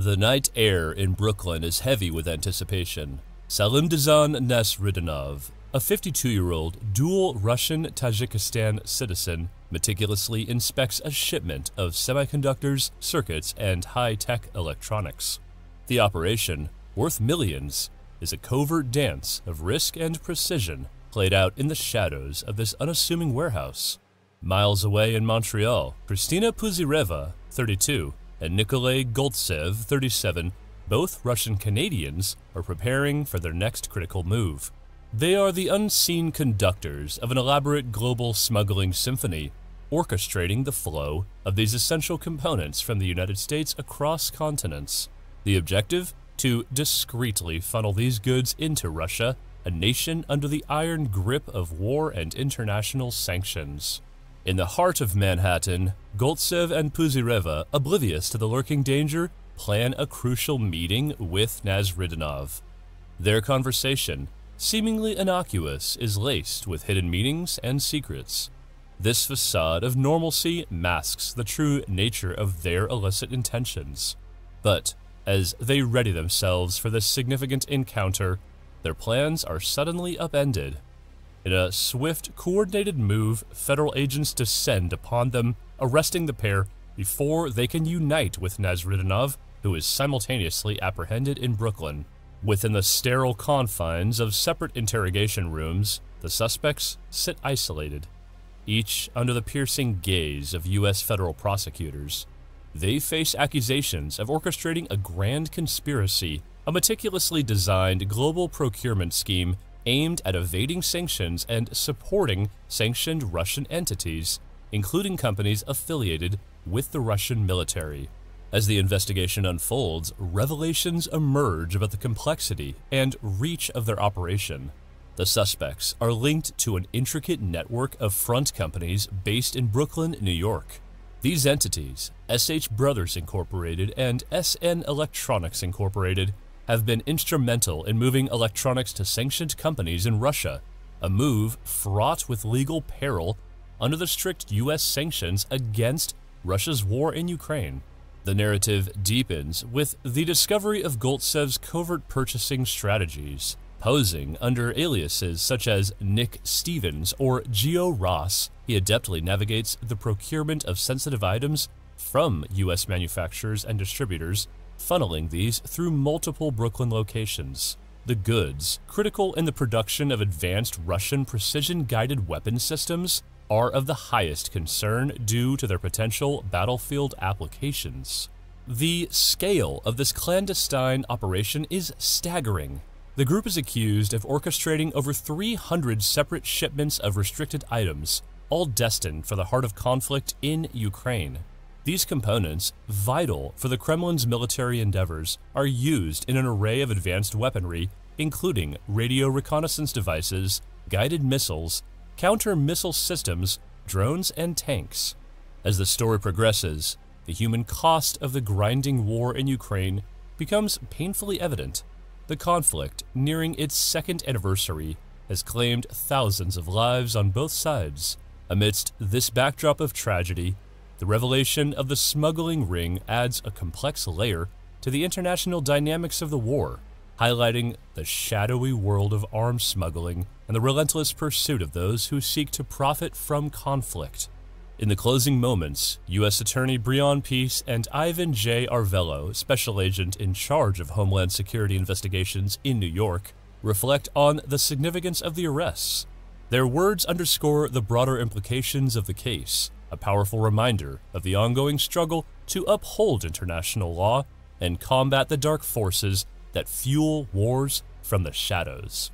The night air in Brooklyn is heavy with anticipation. Salimdzhan Nasriddinov, a 52-year-old dual Russian-Tajikistan citizen, meticulously inspects a shipment of semiconductors, circuits, and high-tech electronics. The operation, worth millions, is a covert dance of risk and precision played out in the shadows of this unassuming warehouse. Miles away in Montreal, Kristina Puzireva, 32, and Nikolay Goltsev, 37, both Russian Canadians, are preparing for their next critical move. They are the unseen conductors of an elaborate global smuggling symphony, orchestrating the flow of these essential components from the United States across continents. The objective? To discreetly funnel these goods into Russia, a nation under the iron grip of war and international sanctions. In the heart of Manhattan, Goltsev and Puzireva, oblivious to the lurking danger, plan a crucial meeting with Nasriddinov. Their conversation, seemingly innocuous, is laced with hidden meanings and secrets. This facade of normalcy masks the true nature of their illicit intentions. But as they ready themselves for this significant encounter, their plans are suddenly upended. In a swift, coordinated move, federal agents descend upon them, arresting the pair before they can unite with Nasriddinov, who is simultaneously apprehended in Brooklyn. Within the sterile confines of separate interrogation rooms, the suspects sit isolated, each under the piercing gaze of U.S. federal prosecutors. They face accusations of orchestrating a grand conspiracy, a meticulously designed global procurement scheme aimed at evading sanctions and supporting sanctioned Russian entities, including companies affiliated with the Russian military. As the investigation unfolds, revelations emerge about the complexity and reach of their operation. The suspects are linked to an intricate network of front companies based in Brooklyn, New York. These entities, SH Brothers Incorporated and SN Electronics Incorporated, have been instrumental in moving electronics to sanctioned companies in Russia, a move fraught with legal peril under the strict U.S. sanctions against Russia's war in Ukraine. The narrative deepens with the discovery of Goltsev's covert purchasing strategies, posing under aliases such as Nick Stevens or Geo Ross. He adeptly navigates the procurement of sensitive items from U.S. manufacturers and distributors, funneling these through multiple Brooklyn locations. The goods, critical in the production of advanced Russian precision-guided weapon systems, are of the highest concern due to their potential battlefield applications. The scale of this clandestine operation is staggering. The group is accused of orchestrating over 300 separate shipments of restricted items, all destined for the heart of conflict in Ukraine. These components, vital for the Kremlin's military endeavors, are used in an array of advanced weaponry, including radio reconnaissance devices, guided missiles, counter-missile systems, drones, and tanks. As the story progresses, the human cost of the grinding war in Ukraine becomes painfully evident. The conflict, nearing its second anniversary, has claimed thousands of lives on both sides. Amidst this backdrop of tragedy, the revelation of the smuggling ring adds a complex layer to the international dynamics of the war, highlighting the shadowy world of arms smuggling and the relentless pursuit of those who seek to profit from conflict. In the closing moments, U.S. Attorney Breon Peace and Ivan J. Arvello, special agent in charge of Homeland Security investigations in New York, reflect on the significance of the arrests. Their words underscore the broader implications of the case, a powerful reminder of the ongoing struggle to uphold international law and combat the dark forces that fuel wars from the shadows.